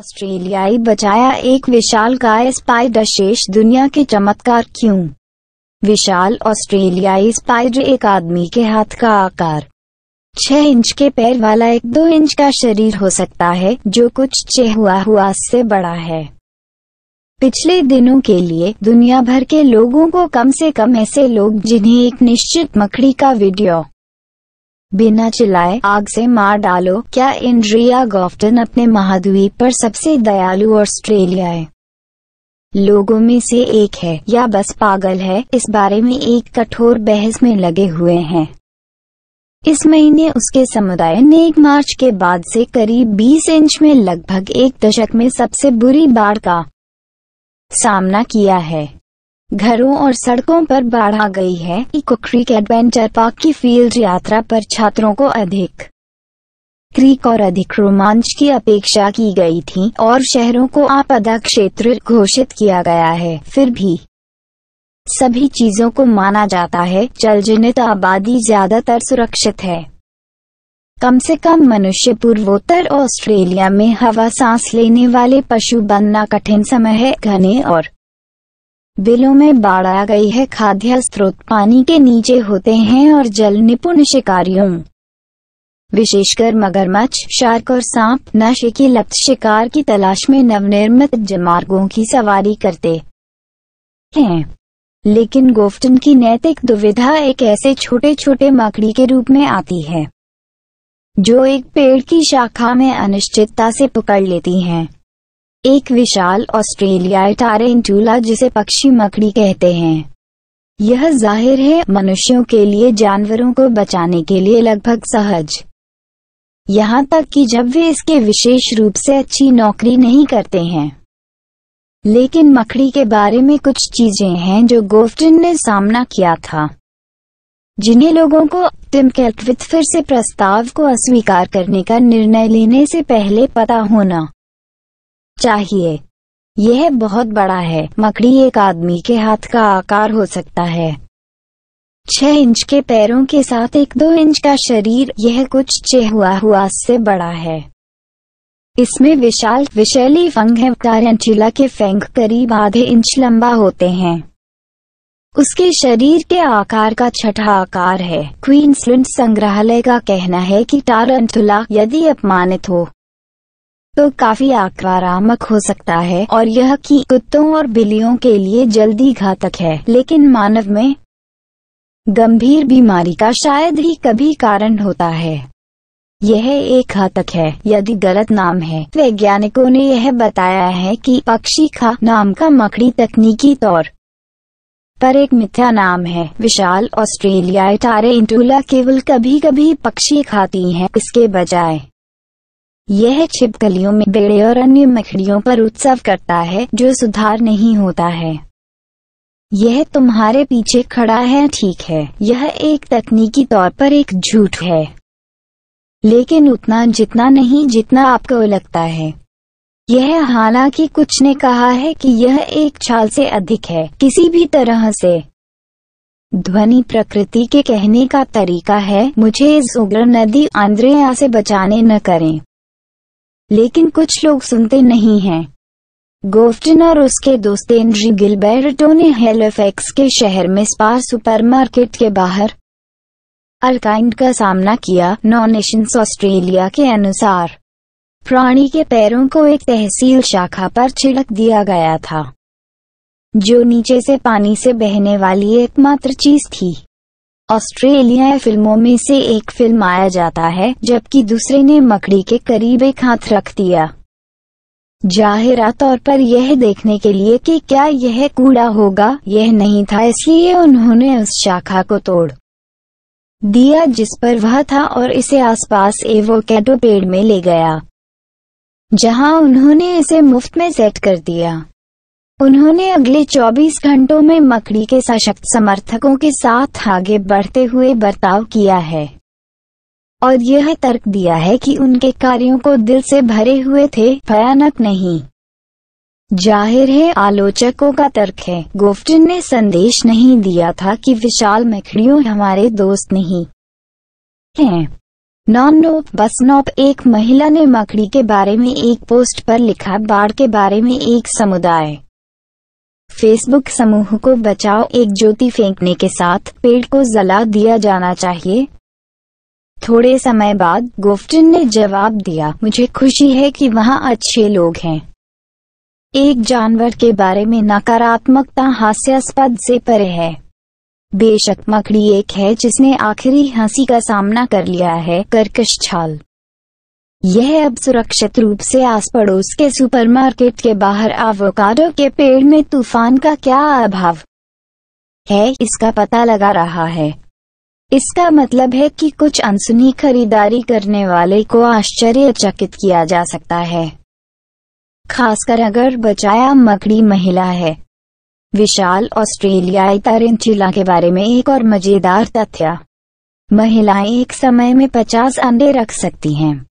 ऑस्ट्रेलियाई बचाया एक विशाल काय स्पाइडर शेष दुनिया के चमत्कार क्यों। विशाल ऑस्ट्रेलियाई स्पाइडर एक आदमी के हाथ का आकार 6 इंच के पैर वाला 1-2 इंच का शरीर हो सकता है जो कुछ चिहुआहुआ से बड़ा है। पिछले दिनों के लिए दुनिया भर के लोगों को कम से कम ऐसे लोग जिन्हें एक निश्चित मकड़ी का वीडियो बिना चिल्लाए आग से मार डालो। क्या इंड्रिया गॉफ्टन अपने महाद्वीप पर सबसे दयालु ऑस्ट्रेलियाई लोगों में से एक है या बस पागल है, इस बारे में एक कठोर बहस में लगे हुए हैं। इस महीने उसके समुदाय ने 1 मार्च के बाद से करीब 20 इंच में लगभग एक दशक में सबसे बुरी बाढ़ का सामना किया है। घरों और सड़कों पर बाढ़ आ गई है। इको क्रीक एडवेंचर पार्क की फील्ड यात्रा पर छात्रों को अधिक क्रीक और अधिक रोमांच की अपेक्षा की गई थी और शहरों को आपदा क्षेत्र घोषित किया गया है। फिर भी सभी चीजों को माना जाता है जलजनित आबादी ज्यादातर सुरक्षित है। कम से कम मनुष्य पूर्वोत्तर ऑस्ट्रेलिया में हवा सांस लेने वाले पशु बनना कठिन समय है। घने और बिलों में बाढ़ आ गई है। खाद्य स्रोत पानी के नीचे होते हैं और जल निपुण शिकारियों विशेषकर मगरमच्छ, शार्क और सांप नशे की लत शिकार की तलाश में नवनिर्मित जलमार्गों की सवारी करते हैं। लेकिन गोफ्टन की नैतिक दुविधा एक ऐसे छोटे छोटे मकड़ी के रूप में आती है जो एक पेड़ की शाखा में अनिश्चितता से पकड़ लेती हैं। एक विशाल ऑस्ट्रेलियाई टारेंटुला जिसे पक्षी मकड़ी कहते हैं, यह जाहिर है मनुष्यों के लिए जानवरों को बचाने के लिए लगभग सहज, यहाँ तक कि जब वे इसके विशेष रूप से अच्छी नौकरी नहीं करते हैं। लेकिन मकड़ी के बारे में कुछ चीजें हैं जो गोफ्टन ने सामना किया था जिन्हें लोगों को टिम कैटविथ फिर से प्रस्ताव को अस्वीकार करने का निर्णय लेने से पहले पता होना चाहिए। यह बहुत बड़ा है। मकड़ी एक आदमी के हाथ का आकार हो सकता है, 6 इंच के पैरों के साथ 1-2 इंच का शरीर, यह कुछ चिहुआहुआ से बड़ा है। इसमें विशाल विषैली फंग है। टारेंटुला के फैंग करीब आधे इंच लंबा होते हैं। उसके शरीर के आकार का छठा आकार है। क्वींसलैंड संग्रहालय का कहना है कि टारेंटुला यदि अपमानित हो तो काफी आक्रामक हो सकता है और यह कि कुत्तों और बिल्लियों के लिए जल्दी घातक है, लेकिन मानव में गंभीर बीमारी का शायद ही कभी कारण होता है। यह एक घातक है यदि गलत नाम है। वैज्ञानिकों ने यह बताया है कि पक्षी का नाम का मकड़ी तकनीकी तौर पर एक मिथ्या नाम है। विशाल ऑस्ट्रेलियाई टारेंटुला केवल कभी कभी पक्षी खाती हैं। इसके बजाय यह छिपकलियों में बेड़े और अन्य मकड़ियों पर उत्सव करता है जो सुधार नहीं होता है। यह तुम्हारे पीछे खड़ा है, ठीक है, यह एक तकनीकी तौर पर एक झूठ है, लेकिन उतना जितना नहीं जितना आपको लगता है। यह हालांकि कुछ ने कहा है कि यह एक छाल से अधिक है। किसी भी तरह से ध्वनि प्रकृति के कहने का तरीका है, मुझे इस उग्र नदी आंद्रेया से बचाने न करें, लेकिन कुछ लोग सुनते नहीं हैं। गोफ्टन और उसके दोस्त एंजी गिलबर्टो ने हेलोफेक्स के शहर में स्पार सुपरमार्केट के बाहर अल्काइंड का सामना किया। नॉनेशंस ऑस्ट्रेलिया के अनुसार प्राणी के पैरों को एक तहसील शाखा पर छिड़क दिया गया था जो नीचे से पानी से बहने वाली एकमात्र चीज थी। ऑस्ट्रेलियाई फिल्मों में से एक फिल्म आया जाता है जबकि दूसरे ने मकड़ी के करीब एक हाथ रख दिया, जाहिरा तौर पर यह देखने के लिए कि क्या यह कूड़ा होगा। यह नहीं था, इसलिए उन्होंने उस शाखा को तोड़ दिया जिस पर वह था और इसे आसपास एवोकैडो पेड़ में ले गया जहां उन्होंने इसे मुफ्त में सेट कर दिया। उन्होंने अगले 24 घंटों में मकड़ी के सशक्त समर्थकों के साथ आगे बढ़ते हुए बर्ताव किया है और यह तर्क दिया है कि उनके कार्यों को दिल से भरे हुए थे, भयानक नहीं। जाहिर है आलोचकों का तर्क है गोफ्टन ने संदेश नहीं दिया था कि विशाल मकड़ियों हमारे दोस्त नहीं हैं। नौनो बसनोप एक महिला ने मकड़ी के बारे में एक पोस्ट पर लिखा, बाढ़ के बारे में एक समुदाय फेसबुक समूह को बचाओ, एक ज्योति फेंकने के साथ पेड़ को जला दिया जाना चाहिए। थोड़े समय बाद गोफ्टन ने जवाब दिया, मुझे खुशी है कि वहाँ अच्छे लोग हैं। एक जानवर के बारे में नकारात्मकता हास्यास्पद से परे है। बेशक मकड़ी एक है जिसने आखिरी हंसी का सामना कर लिया है, कर्कश छाल। यह अब सुरक्षित रूप से आस पड़ोस के सुपरमार्केट के बाहर एवोकाडो के पेड़ में तूफान का क्या अभाव है इसका पता लगा रहा है। इसका मतलब है कि कुछ अनसुनी खरीदारी करने वाले को आश्चर्यचकित किया जा सकता है, खासकर अगर बचाया मकड़ी महिला है। विशाल ऑस्ट्रेलियाई तारंचुला के बारे में एक और मजेदार तथ्य, महिलाएं एक समय में 50 अंडे रख सकती हैं।